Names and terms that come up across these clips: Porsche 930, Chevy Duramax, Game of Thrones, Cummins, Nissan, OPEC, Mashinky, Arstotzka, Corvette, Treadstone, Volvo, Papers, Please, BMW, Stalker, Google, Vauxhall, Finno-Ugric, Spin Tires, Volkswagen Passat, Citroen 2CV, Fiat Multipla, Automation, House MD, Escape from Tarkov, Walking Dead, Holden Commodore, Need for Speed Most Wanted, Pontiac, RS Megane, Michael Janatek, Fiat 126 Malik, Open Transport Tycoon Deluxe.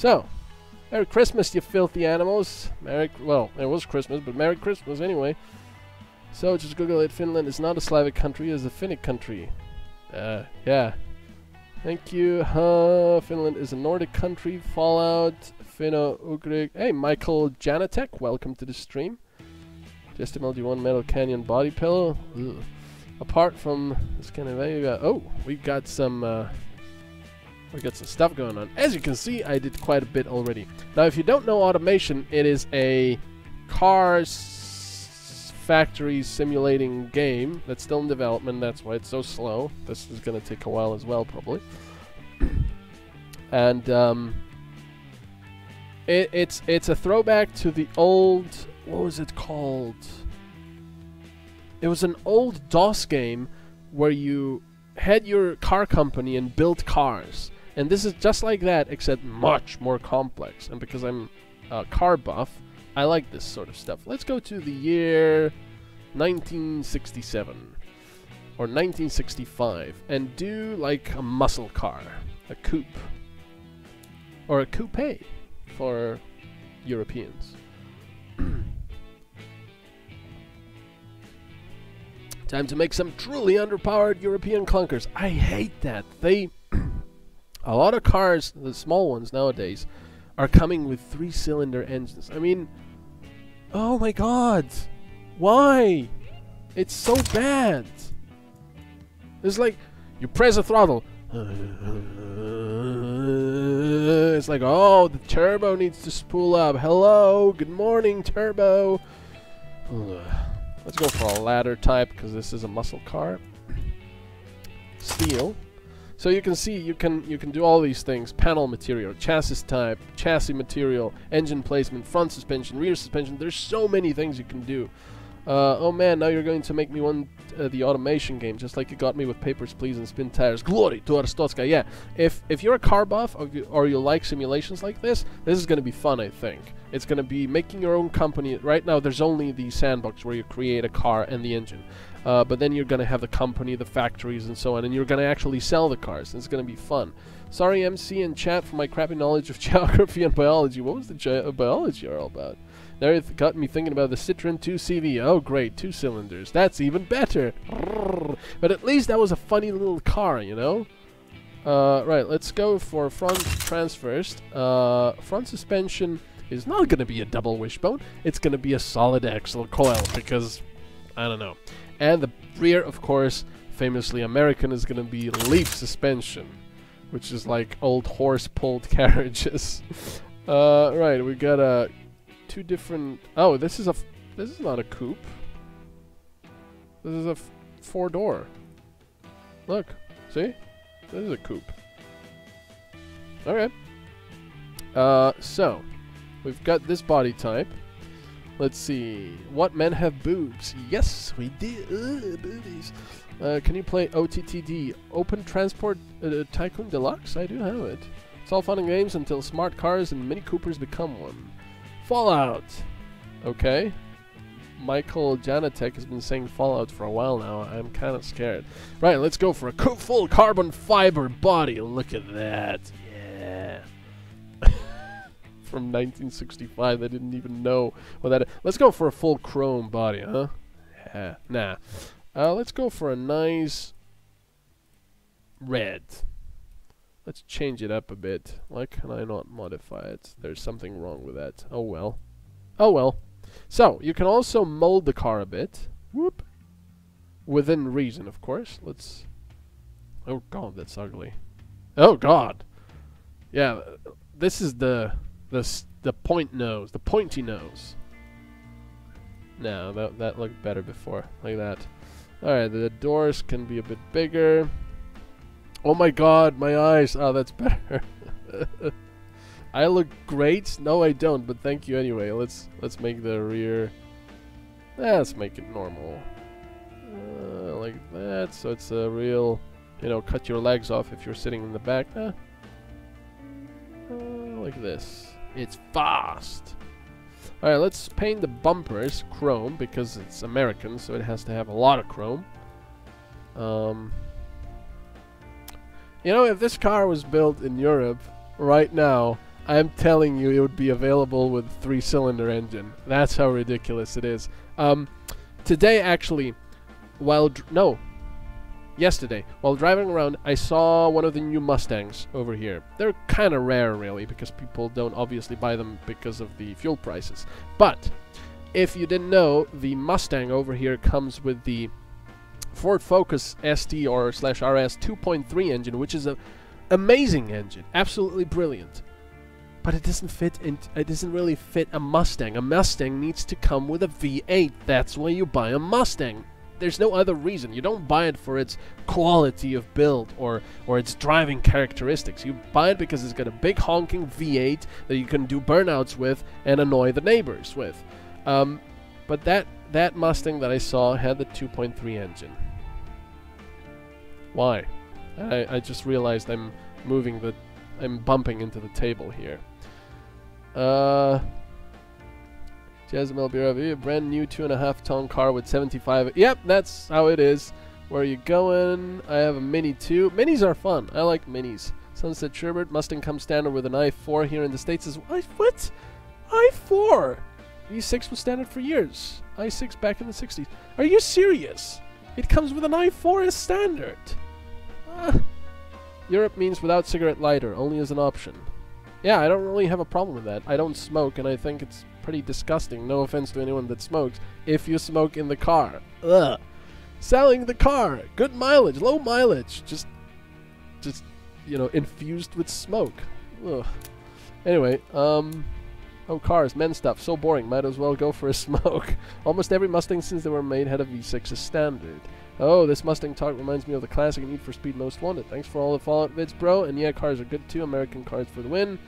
So, Merry Christmas, you filthy animals. Well, it was Christmas, but Merry Christmas anyway. So, just Google it. Finland is not a Slavic country, it's a Finnic country. Yeah. Thank you. Finland is a Nordic country. Fallout, Finno-Ugric. Hey, Michael Janatek, welcome to the stream. Just MLG1 Metal Canyon body pillow. Ugh. Apart from Scandinavia, oh, we got some stuff going on. As you can see, I did quite a bit already. Now, if you don't know Automation, it is a cars factory simulating game that's still in development. That's why it's so slow. This is going to take a while as well, probably. And it's a throwback to the old. What was it called? It was an old DOS game where you had your car company and built cars. And this is just like that, except much more complex. And because I'm a car buff, I like this sort of stuff. Let's go to the year 1967 or 1965 and do like a muscle car, a coupe, or a coupe for Europeans. Time to make some truly underpowered European clunkers. I hate that. A lot of cars, the small ones nowadays, are coming with 3-cylinder engines. I mean, oh my god. Why? It's so bad. It's like, you press a throttle. It's like, oh, the turbo needs to spool up. Hello, good morning, turbo. Let's go for a ladder type, because this is a muscle car. Steel. So you can see, you can do all these things. Panel material, chassis type, chassis material, engine placement, front suspension, rear suspension. There's so many things you can do. Oh man, now you're going to make me want the Automation game, just like you got me with Papers, Please and Spin Tires. Glory to Arstotzka. Yeah, if you're a car buff or you like simulations like this, this is going to be fun, I think. It's going to be making your own company. Right now there's only the sandbox where you create a car and the engine. But then you're going to have the company, the factories and so on, and you're going to actually sell the cars. It's going to be fun. Sorry MC and chat for my crappy knowledge of geography and biology. What was the biology all about? There it got me thinking about the Citroen 2CV. Oh great, 2 cylinders. That's even better. But at least that was a funny little car, you know? Right, let's go for front transverse. Front suspension is not going to be a double wishbone. It's going to be a solid axle coil because, I don't know. And the rear, of course, famously American, is going to be leaf suspension, which is like old horse-pulled carriages. Right, we got a... two different. Oh, this is not a coupe. This is a four-door. Look, see, this is a coupe. Okay. So we've got this body type. Let's see. What men have boobs? Yes, we do. Boobies. Can you play OTTD? Open Transport Tycoon Deluxe? I do have it. It's all fun and games until smart cars and Mini Coopers become one. Fallout! Okay. Michael Janatek has been saying Fallout for a while now. I'm kind of scared. Right, let's go for a full carbon fiber body. Look at that. Yeah. From 1965, they didn't even know what that is. Let's go for a full chrome body, huh? Yeah. Nah. Let's go for a nice red. Let's change it up a bit. Why can I not modify it? There's something wrong with that. Oh well. Oh well. So, you can also mold the car a bit. Whoop. Within reason, of course. Let's... Oh god, that's ugly. Oh god! Yeah, this is the point nose. The pointy nose. No, that looked better before. Like that. Alright, the doors can be a bit bigger. Oh my god, my eyes. Oh, that's better. I look great. No, I don't, but thank you anyway. Let's make the rear... Let's make it normal. Like that, so it's a real... You know, cut your legs off if you're sitting in the back. Like this. It's fast! Alright, let's paint the bumpers chrome, because it's American, so it has to have a lot of chrome. You know, if this car was built in Europe right now, I'm telling you, it would be available with three-cylinder engine. That's how ridiculous it is. Today, actually, yesterday, while driving around, I saw one of the new Mustangs over here. They're kind of rare, really, because people don't obviously buy them because of the fuel prices. But if you didn't know, the Mustang over here comes with the Ford Focus ST or / RS 2.3 engine, which is an amazing engine, absolutely brilliant. But it doesn't fit in, it doesn't really fit a Mustang. A Mustang needs to come with a V8. That's why you buy a Mustang. There's no other reason. You don't buy it for its quality of build or its driving characteristics. You buy it because it's got a big honking V8 that you can do burnouts with and annoy the neighbors with. But that Mustang that I saw had the 2.3 engine. Why? I just realized I'm bumping into the table here. Jezebel BRV, a brand new 2.5-ton car with 75. Yep, that's how it is. Where are you going? I have a Mini too. Minis are fun. I like Minis. Sunset Sherbert, Mustang comes standard with an i4 here in the States as well. What? i4? E6 was standard for years. i6 back in the 60s. Are you serious? It comes with an i4 as standard. Europe means without cigarette lighter, only as an option. Yeah, I don't really have a problem with that. I don't smoke, and I think it's pretty disgusting. No offense to anyone that smokes. If you smoke in the car. Ugh. Selling the car. Good mileage, low mileage. Just, you know, infused with smoke. Ugh. Anyway, oh, cars, men stuff, so boring. Might as well go for a smoke. Almost every Mustang since they were made had a V6 as standard. Oh, this Mustang talk reminds me of the classic Need for Speed Most Wanted. Thanks for all the Fallout vids, bro. And yeah, cars are good too. American cars for the win.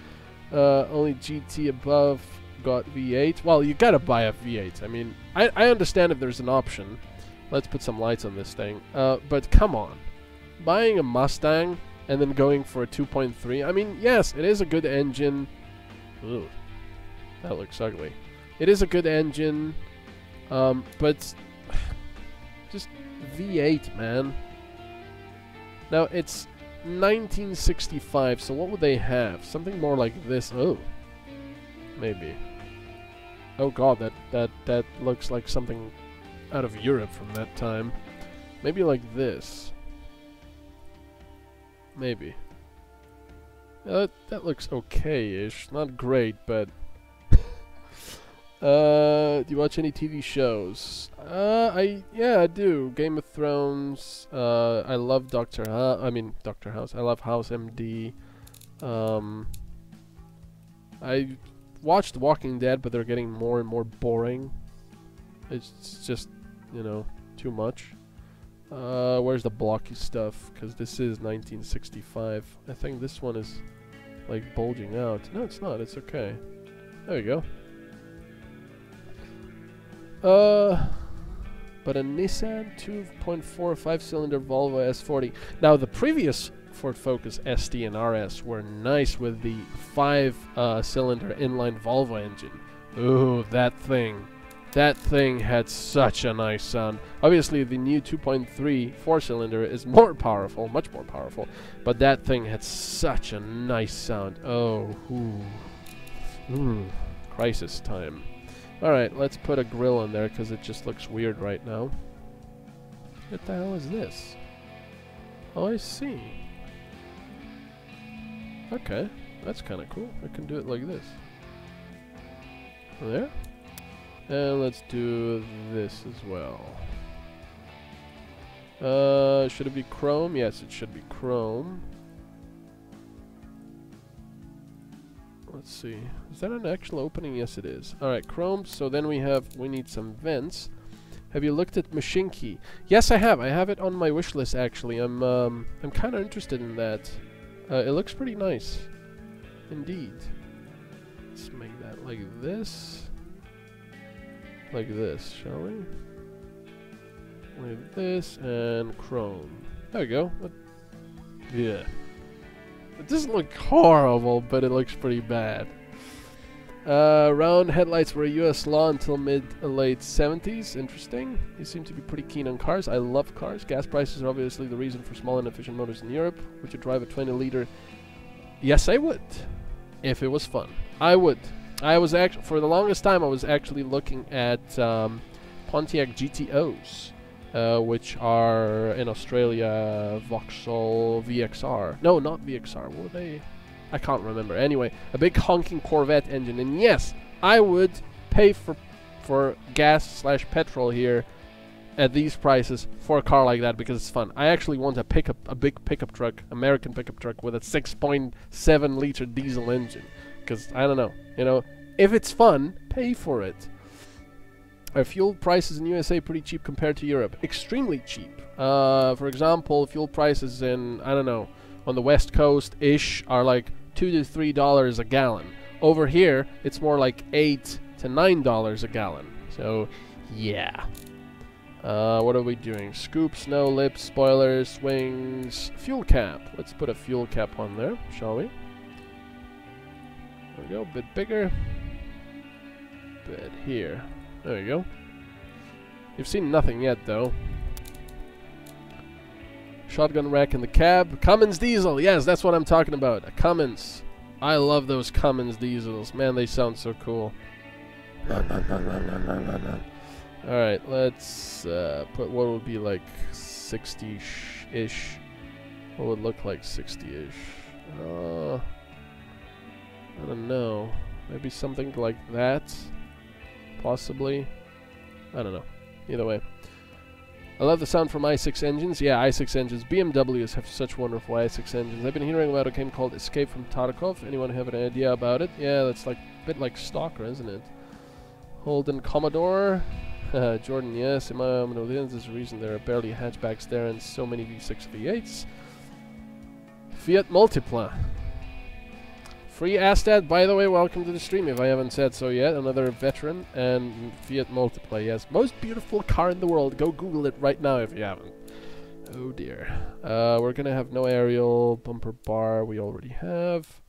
Only GT above got V8. Well, you gotta buy a V8. I mean, I understand if there's an option. Let's put some lights on this thing. But come on. Buying a Mustang and then going for a 2.3. I mean, yes, it is a good engine. Ooh, that looks ugly. It is a good engine. But just... V8, man. Now it's 1965, so what would they have? Something more like this. Oh, maybe. Oh god, that looks like something out of Europe from that time. Maybe like this. Maybe. That looks okay-ish. Not great, but. Do you watch any TV shows? Yeah, I do. Game of Thrones. I love Dr. House. I love House MD. I watched Walking Dead, but they're getting more and more boring. It's just, you know, too much. Where's the blocky stuff? Because this is 1965. I think this one is, like, bulging out. No, it's not. It's okay. There you go. But a Nissan 2.4 5-cylinder Volvo S40. Now the previous Ford Focus ST and RS were nice with the 5-cylinder inline Volvo engine. Ooh, that thing had such a nice sound. Obviously the new 2.3 4-cylinder is more powerful, much more powerful, but that thing had such a nice sound. Oh, ooh. Ooh. Crisis time. Alright, let's put a grill on there because it just looks weird right now. What the hell is this? Oh, I see. Okay, that's kind of cool. I can do it like this. There. And let's do this as well. Should it be chrome? Yes, it should be chrome. Let's see. Is that an actual opening? Yes, it is. All right, chrome. So then we need some vents. Have you looked at Mashinky? Yes, I have. I have it on my wish list actually. I'm kind of interested in that. It looks pretty nice, indeed. Let's make that like this, shall we? Like this and chrome. There we go. Yeah. It doesn't look horrible, but it looks pretty bad. Round headlights were US law until mid-late 70s. Interesting. You seem to be pretty keen on cars. I love cars. Gas prices are obviously the reason for small and efficient motors in Europe. Would you drive a 20-liter? Yes, I would. if it was fun. I would. I was actually, for the longest time, I was actually looking at Pontiac GTOs, which are in Australia Vauxhall VXR. No, not VXR. Were they? I can't remember. Anyway, a big honking Corvette engine. And yes, I would pay for gas / petrol here at these prices for a car like that because it's fun. I actually want a pickup, a big pickup truck, American pickup truck with a 6.7 liter diesel engine. Because, I don't know, you know, if it's fun, pay for it. Our fuel prices in USA pretty cheap compared to Europe. Extremely cheap. For example, fuel prices in, I don't know, on the West Coast-ish are like $2 to $3 a gallon. Over here, it's more like $8 to $9 a gallon. So, yeah. What are we doing? Scoop, snow, lips, spoilers, wings, fuel cap. Let's put a fuel cap on there, shall we? There we go, a bit bigger. Bit here. There you go. You've seen nothing yet, though. Shotgun rack in the cab. Cummins diesel. Yes, that's what I'm talking about. A Cummins. I love those Cummins diesels. Man, they sound so cool. Alright, let's put what would be like 60-ish. What would look like 60-ish? I don't know. Maybe something like that. Possibly. I don't know. Either way. I love the sound from i6 engines. Yeah, i6 engines. BMWs have such wonderful i6 engines. I've been hearing about a game called Escape from Tarkov. Anyone have an idea about it? Yeah, that's like a bit like Stalker, isn't it? Holden Commodore. Jordan, yes. In my own opinion, there's a reason there are barely hatchbacks there and so many V6 V8s. Fiat Multipla. Free Astad, by the way, welcome to the stream, if I haven't said so yet. Another veteran, and Fiat Multipla, yes. Most beautiful car in the world. Go Google it right now if you haven't. Oh dear. We're gonna have no aerial, bumper bar, we already have.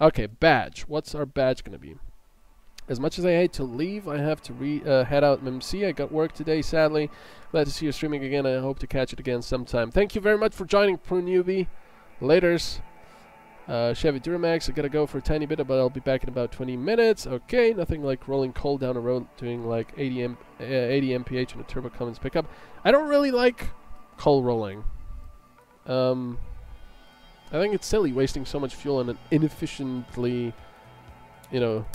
Okay, badge. What's our badge gonna be? As much as I hate to leave, I have to head out MMC. I got work today, sadly. Glad to see you streaming again. I hope to catch it again sometime. Thank you very much for joining, Pro Newbie. Laters. Chevy Duramax, I gotta go for a tiny bit, but I'll be back in about 20 minutes. Okay, nothing like rolling coal down a road, doing like 80 mph in a turbo Cummins pickup. I don't really like coal rolling. I think it's silly wasting so much fuel on an inefficiently, you know,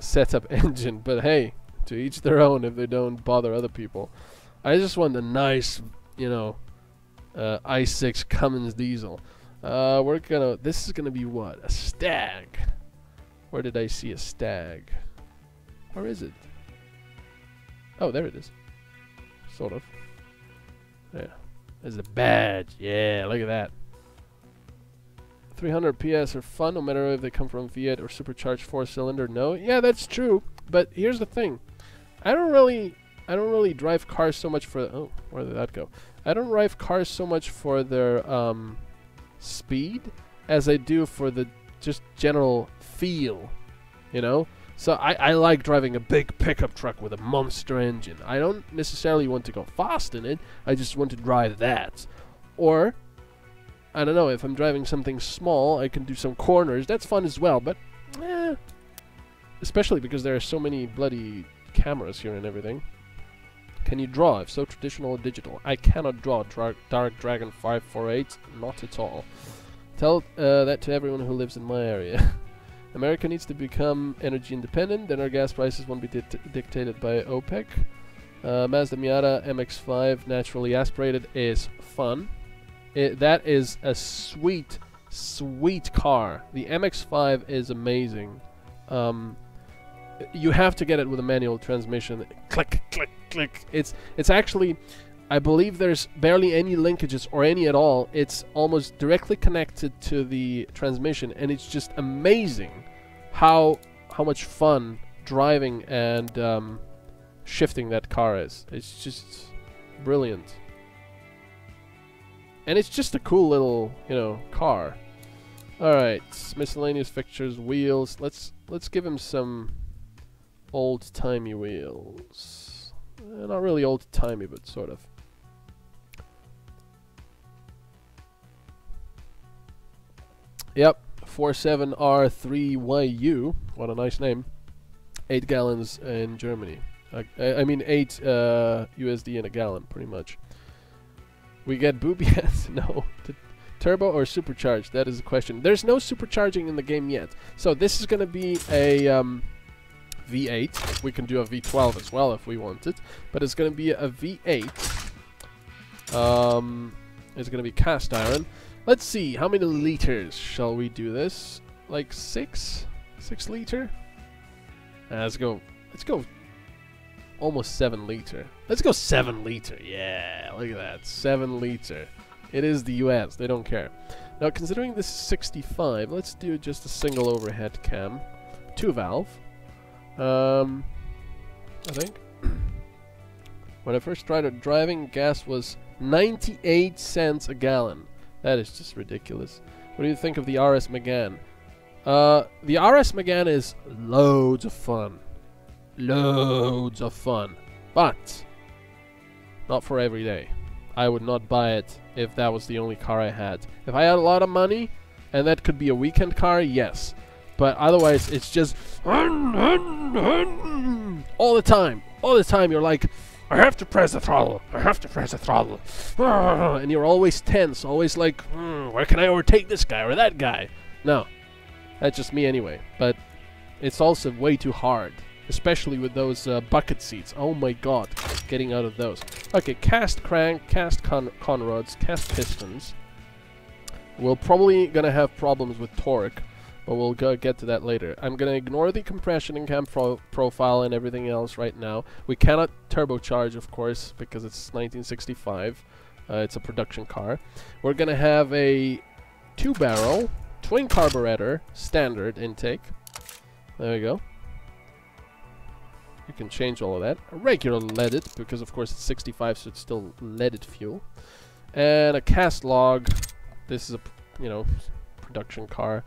set up engine. But hey, to each their own if they don't bother other people. I just want a nice, you know, i6 Cummins diesel. We're gonna, this is gonna be what? A stag. Where did I see a stag? Where is it? Oh, there it is. Sort of. Yeah. There's the badge. Yeah, look at that. 300 PS are fun, no matter if they come from Fiat or supercharged 4-cylinder. No. Yeah, that's true. But here's the thing. I don't really drive cars so much for, oh, where did that go? I don't drive cars so much for their, speed as I do for the just general feel, you know. So I like driving a big pickup truck with a monster engine. I don't necessarily want to go fast in it. I just want to drive that. Or I don't know, if I'm driving something small, I can do some corners. That's fun as well. But especially because there are so many bloody cameras here and everything. Can you draw? If so, traditional or digital? I cannot draw. Dark Dragon 548, not at all. Tell that to everyone who lives in my area. America needs to become energy independent, then our gas prices won't be dictated by OPEC. Mazda Miata MX-5 naturally aspirated is fun. That is a sweet, sweet car. The MX-5 is amazing. You have to get it with a manual transmission. Click, click, click. It's actually, I believe there's barely any linkages or any at all. It's almost directly connected to the transmission, and it's just amazing how much fun driving and shifting that car is. It's just brilliant, and it's just a cool little, you know, car. All right, miscellaneous fixtures, wheels. Let's give him some old-timey wheels. Not really old-timey, but sort of. Yep, 47R3YU, what a nice name, 8 gallons in Germany. I mean 8 USD in a gallon, pretty much. We get booby ass? No. Turbo or supercharged? That is the question. There's no supercharging in the game yet. So this is going to be a V8. We can do a V12 as well if we want it. But it's going to be a V8. It's going to be cast iron. Let's see. How many liters shall we do this? Like 6? 6 liter? Let's go. Let's go. Almost 7 liter. Let's go 7 liter. Yeah, look at that. 7 liter. It is the US. They don't care. Now, considering this is 65, let's do just a single overhead cam, 2 valve. I think when I first tried driving, gas was 98 cents a gallon. That is just ridiculous. What do you think of the RS Megane? The RS Megane is loads of fun. Loads of fun, but not for every day. I would not buy it if that was the only car I had. If I had a lot of money and that could be a weekend car, yes, but otherwise it's just all the time, all the time. You're like, I have to press the throttle, I have to press the throttle, and you're always tense, always like, where can I overtake this guy or that guy? No, that's just me anyway, but it's also way too hard. Especially with those bucket seats. Oh my god, getting out of those. Okay, cast crank, cast conrods, cast pistons. We're probably gonna have problems with torque, but we'll go get to that later. I'm gonna ignore the compression and cam profile and everything else right now. We cannot turbocharge, of course, because it's 1965. It's a production car. We're gonna have a 2-barrel, twin carburetor, standard intake. There we go. You can change all of that. A regular leaded, because of course it's 65, so it's still leaded fuel. And a cast log. This is a, you know, production car.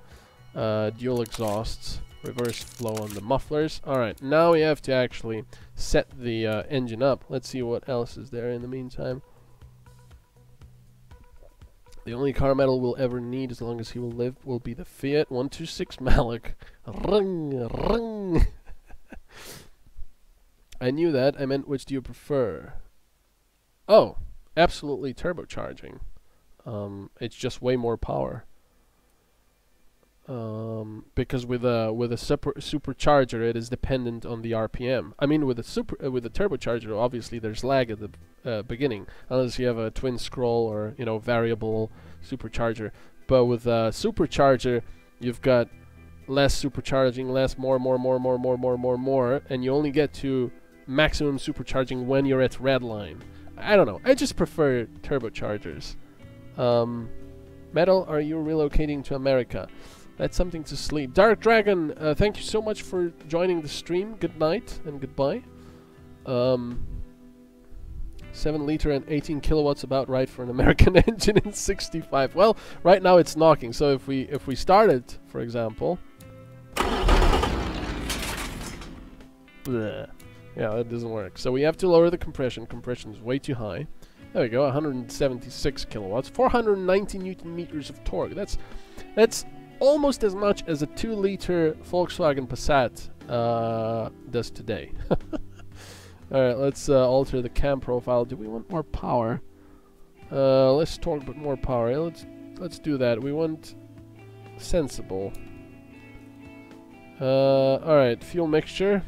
Dual exhausts. Reverse flow on the mufflers. Alright, now we have to actually set the engine up. Let's see what else is there in the meantime. The only car metal we'll ever need, as long as he will live, will be the Fiat 126 Malik. Ring, ring. I knew that. I meant, which do you prefer? Oh, absolutely turbocharging. It's just way more power. Because with a supercharger, it is dependent on the RPM. I mean, with a turbocharger, obviously there's lag at the beginning, unless you have a twin scroll or, you know, variable supercharger. But with a supercharger, you've got less supercharging, less, more, and you only get to maximum supercharging when you're at red line. I don't know, I just prefer turbochargers. Metal, are you relocating to America? That's something to sleep. Dark Dragon, thank you so much for joining the stream. Good night and goodbye. 7 liter and 18 kilowatts, about right for an American engine in 65. Well, right now it's knocking, so if we start it, for example. Bleh. Yeah, that doesn't work. So we have to lower the compression. Compression is way too high. There we go, 176 kilowatts, 490 newton meters of torque. That's almost as much as a 2-liter Volkswagen Passat does today. All right, let's alter the cam profile. Do we want more power? Less torque but more power. Yeah, let's do that. We want sensible. Alright, fuel mixture.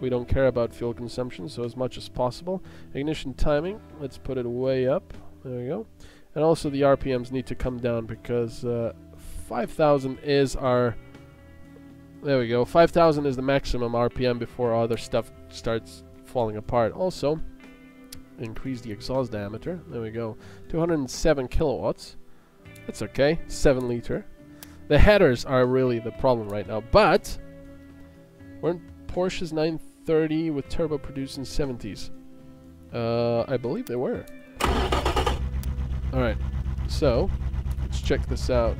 We don't care about fuel consumption, so as much as possible. Ignition timing, let's put it way up. There we go. And also the RPMs need to come down, because 5,000 is our... There we go. 5,000 is the maximum RPM before other stuff starts falling apart. Also, increase the exhaust diameter. There we go. 207 kilowatts. That's okay. 7 liter. The headers are really the problem right now, but we're in Porsche's 930 with turbo produced in 70s. I believe they were. Alright, so let's check this out.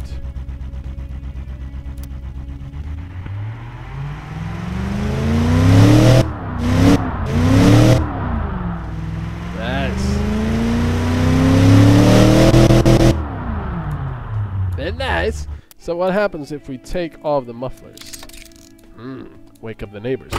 So what happens if we take off the mufflers? Wake up the neighbors.